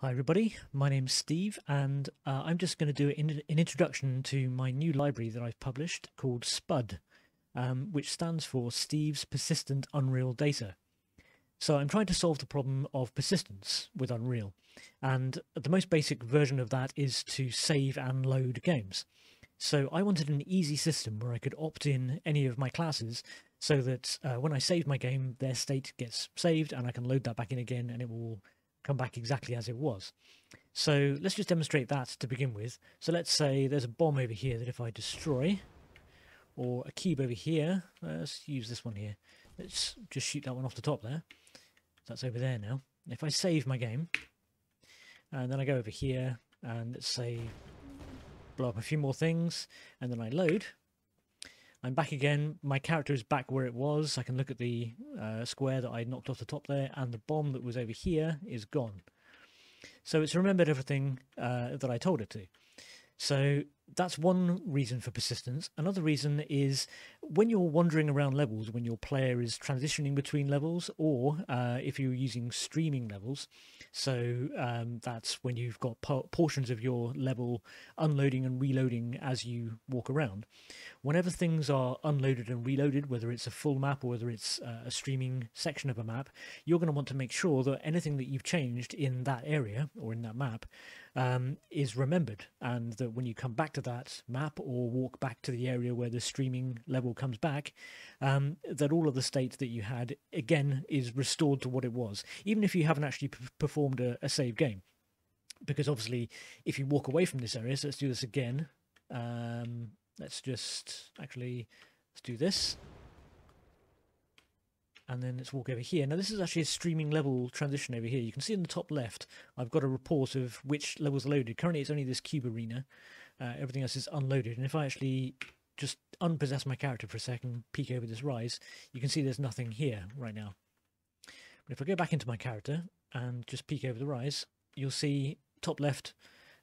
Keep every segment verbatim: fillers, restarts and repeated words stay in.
Hi everybody, my name's Steve and uh, I'm just going to do an introduction to my new library that I've published called SPUD, um, which stands for Steve's Persistent Unreal Data. So I'm trying to solve the problem of persistence with Unreal, and the most basic version of that is to save and load games. So I wanted an easy system where I could opt in any of my classes so that uh, when I save my game, their state gets saved and I can load that back in again and it will come back exactly as it was. So let's just demonstrate that to begin with. So let's say there's a bomb over here that if I destroy, or a cube over here, let's use this one here. Let's just shoot that one off the top there. That's over there now. If I save my game, and then I go over here, and let's say blow up a few more things, and then I load, I'm back again, my character is back where it was. I can look at the uh, square that I knocked off the top there, and the bomb that was over here is gone. So it's remembered everything uh, that I told it to. So that's one reason for persistence. Another reason is when you're wandering around levels, when your player is transitioning between levels, or uh, if you're using streaming levels. So um, that's when you've got portions of your level unloading and reloading as you walk around. Whenever things are unloaded and reloaded, whether it's a full map or whether it's uh, a streaming section of a map, you're going to want to make sure that anything that you've changed in that area or in that map um, is remembered, and that when you come back to that map or walk back to the area where the streaming level comes back, um, that all of the state that you had again is restored to what it was, even if you haven't actually performed A, a save game. Because obviously if you walk away from this area, so let's do this again, um, let's just actually let's do this and then let's walk over here. Now this is actually a streaming level transition over here. You can see in the top left I've got a report of which levels are loaded. Currently it's only this cube arena, uh, everything else is unloaded, and if I actually just unpossess my character for a second, peek over this rise, you can see there's nothing here right now. But if I go back into my character and just peek over the rise, you'll see top left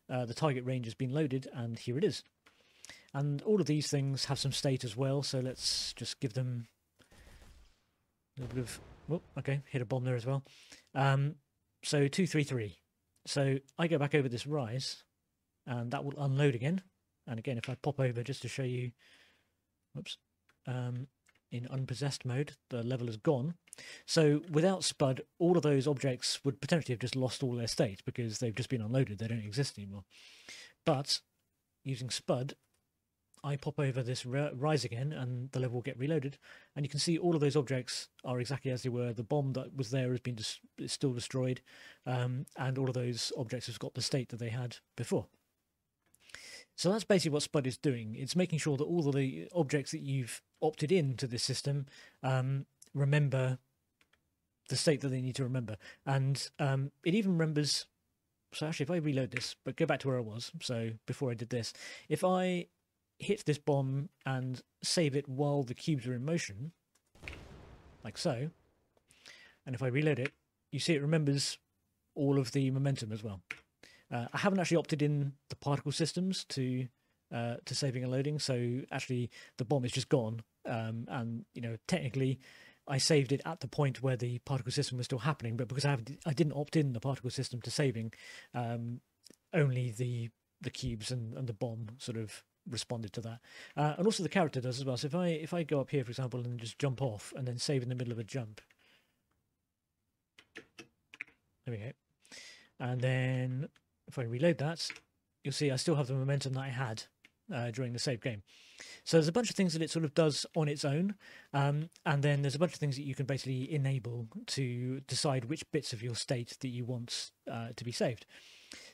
uh, the target range has been loaded, and here it is. And all of these things have some state as well, so let's just give them a little bit of, well, okay, hit a bomb there as well. Um, so two three three. So I go back over this rise and that will unload again. And again, if I pop over just to show you, whoops, um, in unpossessed mode, the level is gone. So without SPUD, all of those objects would potentially have just lost all their state because they've just been unloaded, they don't exist anymore. But using SPUD, I pop over this rise again and the level will get reloaded, and you can see all of those objects are exactly as they were. The bomb that was there has been dis is still destroyed, um, and all of those objects have got the state that they had before. So that's basically what SPUD is doing. It's making sure that all of the objects that you've opted in to this system um, remember the state that they need to remember. And um, it even remembers, so actually if I reload this, but go back to where I was, so before I did this, if I hit this bomb and save it while the cubes are in motion, like so, and if I reload it, you see it remembers all of the momentum as well. Uh, I haven't actually opted in the particle systems to uh, to saving and loading, so actually the bomb is just gone, um, and you know technically I saved it at the point where the particle system was still happening, but because I, have, I didn't opt in the particle system to saving, um, only the the cubes and, and the bomb sort of responded to that, uh, and also the character does as well. So if I if I go up here for example and just jump off and then save in the middle of a jump, there we go, and then if I reload that, you'll see I still have the momentum that I had uh, during the save game. So there's a bunch of things that it sort of does on its own, um, and then there's a bunch of things that you can basically enable to decide which bits of your state that you want uh, to be saved.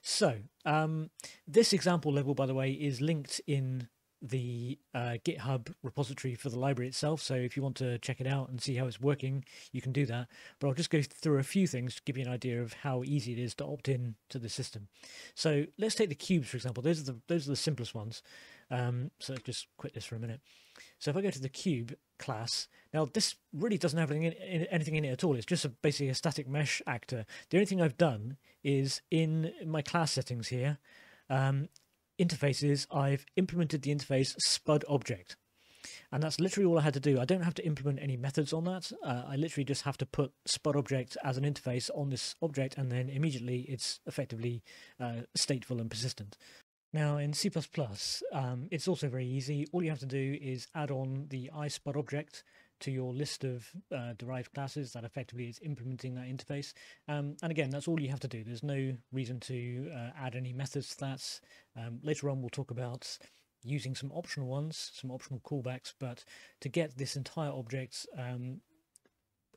So um, this example level, by the way, is linked in the uh, GitHub repository for the library itself, so if you want to check it out and see how it's working, you can do that. But I'll just go through a few things to give you an idea of how easy it is to opt in to the system. So let's take the cubes for example, those are the those are the simplest ones, um, so let's just quit this for a minute. So if I go to the cube class, now this really doesn't have anything in, anything in it at all, it's just a, basically a static mesh actor. The only thing I've done is in my class settings here, um, interfaces, I've implemented the interface SPUD object. And that's literally all I had to do. I don't have to implement any methods on that. Uh, I literally just have to put SPUD object as an interface on this object, and then immediately it's effectively uh, stateful and persistent. Now in C plus plus, um, it's also very easy. All you have to do is add on the ISpud object to your list of uh, derived classes that effectively is implementing that interface. Um, and again, that's all you have to do. There's no reason to uh, add any methods to that. Um, later on, we'll talk about using some optional ones, some optional callbacks, but to get this entire object um,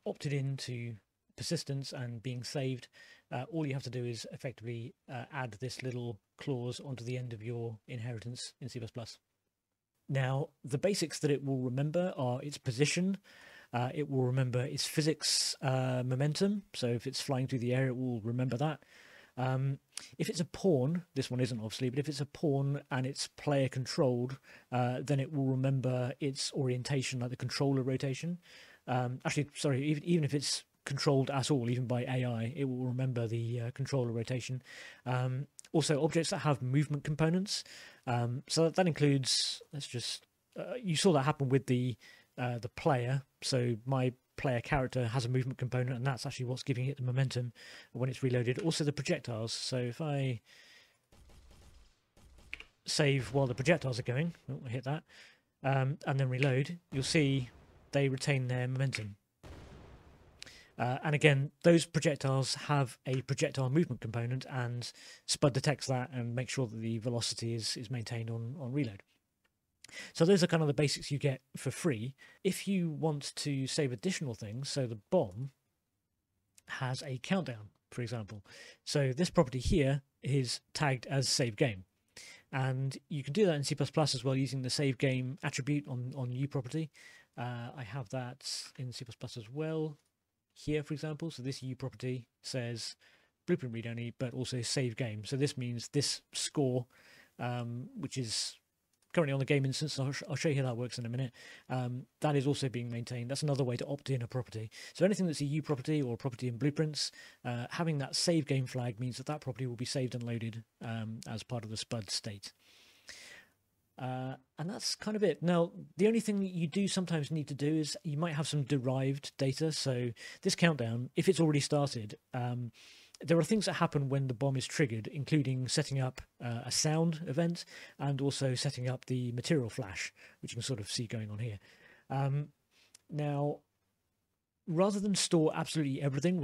opted into persistence and being saved, uh, all you have to do is effectively uh, add this little clause onto the end of your inheritance in C plus plus. Now, the basics that it will remember are its position. Uh, it will remember its physics uh, momentum. So if it's flying through the air, it will remember that. Um, if it's a pawn, this one isn't obviously, but if it's a pawn and it's player controlled, uh, then it will remember its orientation, like the controller rotation. Um, actually, sorry, even, even if it's controlled at all, even by A I, it will remember the uh, controller rotation. Um, also objects that have movement components. Um, so that, that includes, let's just, uh, you saw that happen with the uh, the player. So my player character has a movement component, and that's actually what's giving it the momentum when it's reloaded. Also the projectiles. So if I save while the projectiles are going, oh, I hit that, um, and then reload, you'll see they retain their momentum. Uh, and again, those projectiles have a projectile movement component, and SPUD detects that and makes sure that the velocity is, is maintained on, on reload. So those are kind of the basics you get for free. If you want to save additional things, so the bomb has a countdown, for example. So this property here is tagged as save game. And you can do that in C plus plus as well using the save game attribute on, on UProperty. Uh, I have that in C plus plus as well. Here, for example, so this U property says blueprint read only, but also save game. So this means this score, um, which is currently on the game instance, I'll, sh I'll show you how that works in a minute, um, that is also being maintained. That's another way to opt in a property. So anything that's a U property or a property in blueprints, uh, having that save game flag means that that property will be saved and loaded um, as part of the SPUD state. Uh, and that's kind of it. Now, the only thing that you do sometimes need to do is you might have some derived data. So this countdown, if it's already started, um, there are things that happen when the bomb is triggered, including setting up uh, a sound event and also setting up the material flash, which you can sort of see going on here. Um, now, rather than store absolutely everything,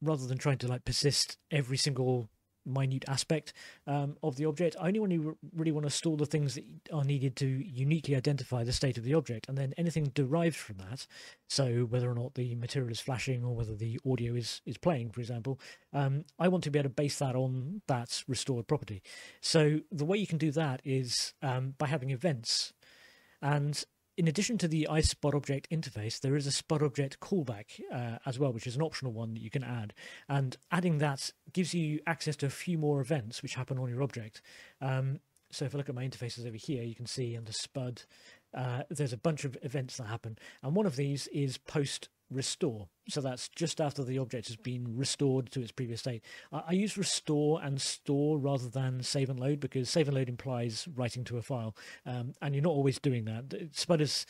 rather than trying to like persist every single minute aspect um, of the object, I only want to really want to store the things that are needed to uniquely identify the state of the object, and then anything derived from that, so whether or not the material is flashing or whether the audio is is playing, for example, um, I want to be able to base that on that restored property. So the way you can do that is um, by having events. And in addition to the ISpudObject interface, there is a SpudObject callback uh, as well, which is an optional one that you can add. And adding that gives you access to a few more events which happen on your object. Um, so if I look at my interfaces over here, you can see under SPUD, uh, there's a bunch of events that happen. And one of these is post-restore. So that's just after the object has been restored to its previous state. I, I use restore and store rather than save and load, because save and load implies writing to a file, um, and you're not always doing that. SPUD is,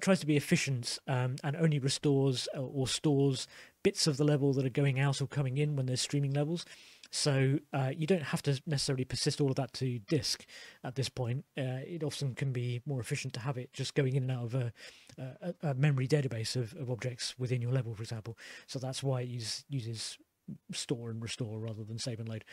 tries to be efficient um, and only restores or stores bits of the level that are going out or coming in when there's streaming levels. So uh, you don't have to necessarily persist all of that to disk at this point. Uh, it often can be more efficient to have it just going in and out of a, a, a memory database of, of objects within your level, for example. So that's why it use, uses store and restore rather than save and load.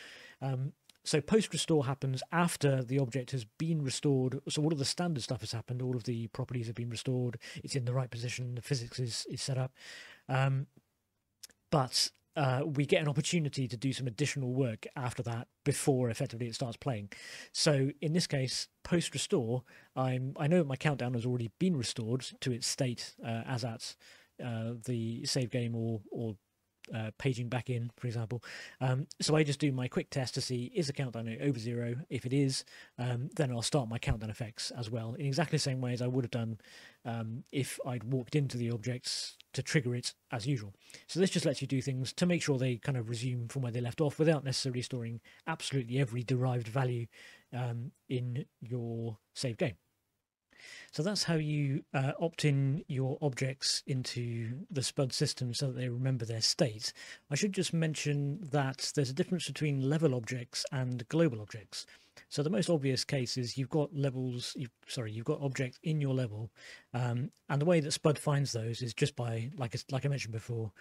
Um, so post-restore happens after the object has been restored. So all of the standard stuff has happened. All of the properties have been restored. It's in the right position. The physics is, is set up. Um, but... Uh, we get an opportunity to do some additional work after that before effectively it starts playing. So in this case, post-restore, I'm, I know my countdown has already been restored to its state uh, as at uh, the save game or, or uh, paging back in, for example. Um, so I just do my quick test to see, is the countdown over zero? If it is, um, then I'll start my countdown effects as well, in exactly the same way as I would have done um, if I'd walked into the objects to trigger it as usual. So this just lets you do things to make sure they kind of resume from where they left off without necessarily storing absolutely every derived value um, in your save game. So that's how you uh, opt in your objects into the SPUD system so that they remember their state. I should just mention that there's a difference between level objects and global objects. So the most obvious case is you've got levels, you've, sorry, you've got objects in your level, um, and the way that SPUD finds those is just by, like, like I mentioned before,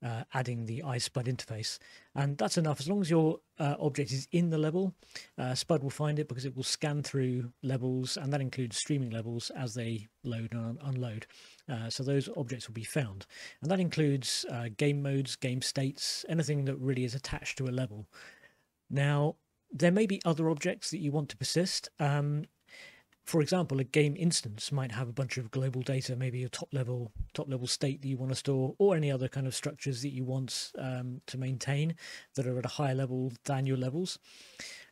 Uh, adding the I SpudObject interface, and that's enough. As long as your uh, object is in the level, uh, SPUD will find it because it will scan through levels, and that includes streaming levels as they load and unload. Uh, so those objects will be found, and that includes uh, game modes, game states, anything that really is attached to a level. Now, there may be other objects that you want to persist. Um, For example, a game instance might have a bunch of global data, maybe your top level top level state that you want to store, or any other kind of structures that you want um, to maintain that are at a higher level than your levels.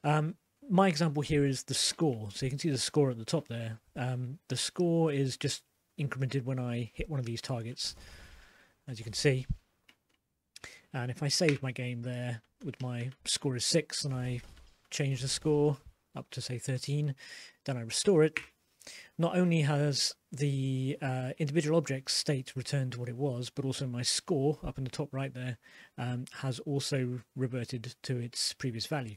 Um, my example here is the score. So you can see the score at the top there. Um, the score is just incremented when I hit one of these targets, as you can see. And if I save my game there with my score is six and I change the score up to say thirteen, then I restore it, not only has the uh, individual object state returned to what it was, but also my score up in the top right there um, has also reverted to its previous value.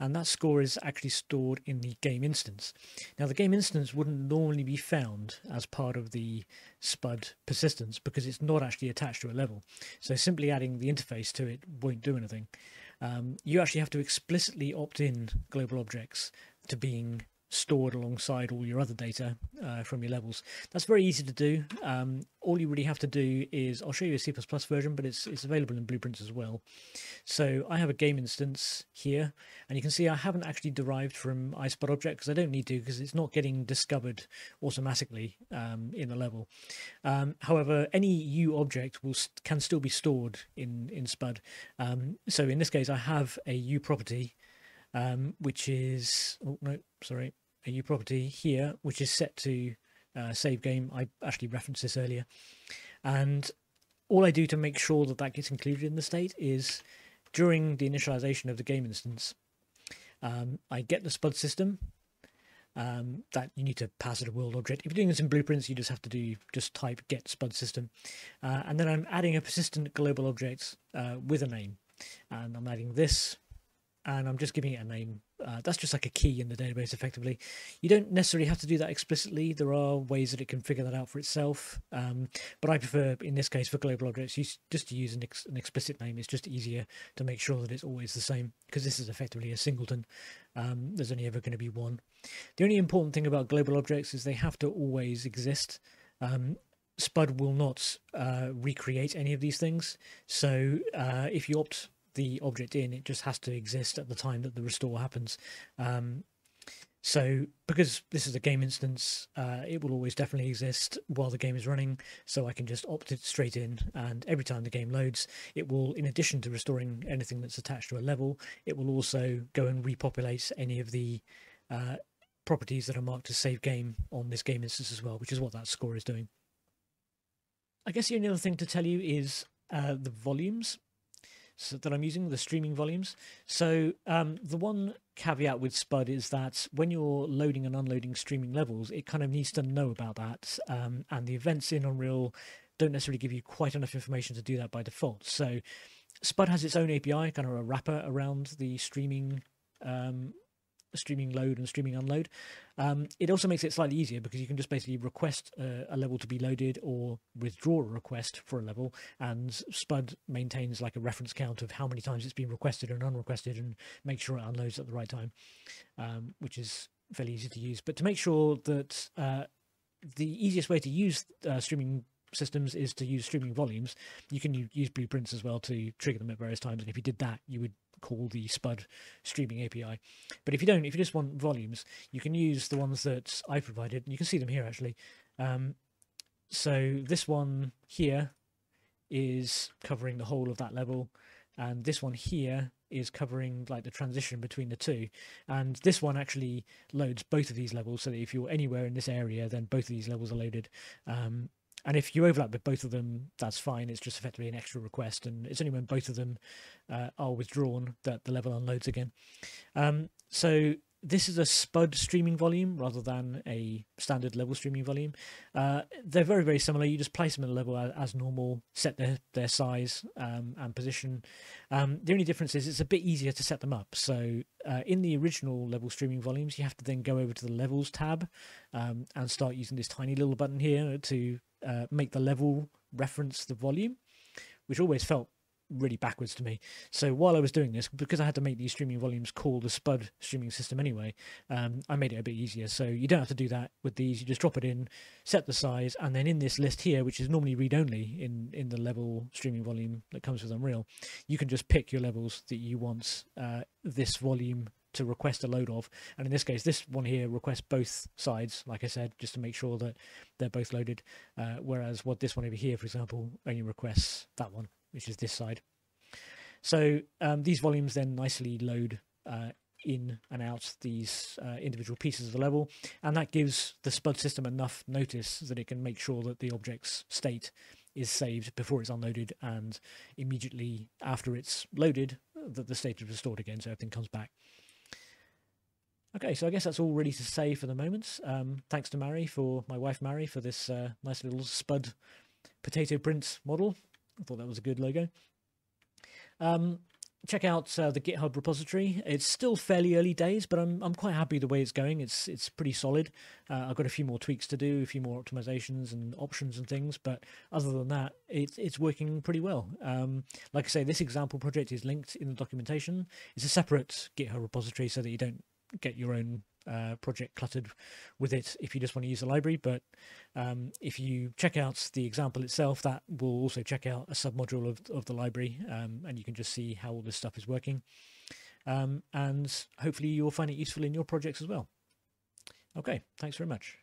And that score is actually stored in the game instance. Now the game instance wouldn't normally be found as part of the SPUD persistence because it's not actually attached to a level. So simply adding the interface to it won't do anything. Um, you actually have to explicitly opt in global objects to being stored alongside all your other data uh, from your levels. That's very easy to do. Um, all you really have to do is, I'll show you a C plus plus version, but it's, it's available in Blueprints as well. So I have a game instance here, and you can see I haven't actually derived from I SpudObject because I don't need to, because it's not getting discovered automatically um, in the level. Um, however, any UObject will, can still be stored in, in SPUD. Um, so in this case, I have a UProperty, um, which is, oh no, sorry. a UProperty here, which is set to uh, save game. I actually referenced this earlier. And all I do to make sure that that gets included in the state is during the initialization of the game instance, um, I get the SPUD system um, that you need to pass it a world object. If you're doing this in Blueprints, you just have to do, just type get SPUD system. Uh, and then I'm adding a persistent global object uh, with a name. And I'm adding this, and I'm just giving it a name. Uh, that's just like a key in the database, effectively. You don't necessarily have to do that explicitly. There are ways that it can figure that out for itself. Um, but I prefer, in this case, for global objects, you just to use an, ex an explicit name. It's just easier to make sure that it's always the same, because this is effectively a singleton. Um, there's only ever going to be one. The only important thing about global objects is they have to always exist. Um, SPUD will not uh, recreate any of these things. So uh, if you opt the object in, it just has to exist at the time that the restore happens. Um, so because this is a game instance, uh, it will always definitely exist while the game is running, so I can just opt it straight in, and every time the game loads, it will, in addition to restoring anything that's attached to a level, it will also go and repopulate any of the uh, properties that are marked as save game on this game instance as well, which is what that score is doing. I guess the only other thing to tell you is uh, the volumes that I'm using, the streaming volumes. So um, the one caveat with SPUD is that when you're loading and unloading streaming levels, it kind of needs to know about that, um, and the events in Unreal don't necessarily give you quite enough information to do that by default. So SPUD has its own A P I, kind of a wrapper around the streaming um, streaming load and streaming unload. Um, it also makes it slightly easier because you can just basically request a, a level to be loaded or withdraw a request for a level, and SPUD maintains like a reference count of how many times it's been requested and unrequested and make sure it unloads at the right time, um, which is fairly easy to use. But to make sure that uh, the easiest way to use uh, streaming systems is to use streaming volumes, you can use Blueprints as well to trigger them at various times, and if you did that, you would call the SPUD streaming A P I. But if you don't, if you just want volumes, you can use the ones that I provided, and you can see them here actually. Um, so this one here is covering the whole of that level, and this one here is covering like the transition between the two, and this one actually loads both of these levels, so that if you're anywhere in this area, then both of these levels are loaded. Um, And if you overlap with both of them, that's fine. It's just effectively an extra request, and it's only when both of them uh, are withdrawn that the level unloads again. Um, so this is a SPUD streaming volume rather than a standard level streaming volume. Uh, they're very, very similar. You just place them in a level as, as normal, set their, their size um, and position. Um, the only difference is it's a bit easier to set them up. So uh, in the original level streaming volumes, you have to then go over to the levels tab um, and start using this tiny little button here to uh, make the level reference the volume, which always felt really backwards to me. So while I was doing this, because I had to make these streaming volumes call the SPUD streaming system anyway, um, I made it a bit easier. So you don't have to do that with these. You just drop it in, set the size, and then in this list here, which is normally read-only in in the level streaming volume that comes with Unreal, you can just pick your levels that you want uh, this volume to request a load of, and in this case this one here requests both sides, like I said, just to make sure that they're both loaded, uh, whereas what this one over here, for example, only requests that one, which is this side. So um, these volumes then nicely load uh, in and out these uh, individual pieces of the level, and that gives the SPUD system enough notice that it can make sure that the object's state is saved before it's unloaded, and immediately after it's loaded that the state is restored again, so everything comes back. Okay, so I guess that's all really to say for the moment. Um, thanks to Mary, for my wife Mary, for this uh, nice little SPUD potato print model. I thought that was a good logo. Um, check out uh, the GitHub repository. It's still fairly early days, but I'm I'm quite happy the way it's going. It's it's pretty solid. Uh, I've got a few more tweaks to do, a few more optimizations and options and things, but other than that, it's it's working pretty well. Um, like I say, this example project is linked in the documentation. It's a separate GitHub repository so that you don't get your own uh, project cluttered with it if you just want to use the library, but um, if you check out the example itself, that will also check out a submodule of, of the library, um, and you can just see how all this stuff is working, um, and hopefully you'll find it useful in your projects as well. Okay, thanks very much.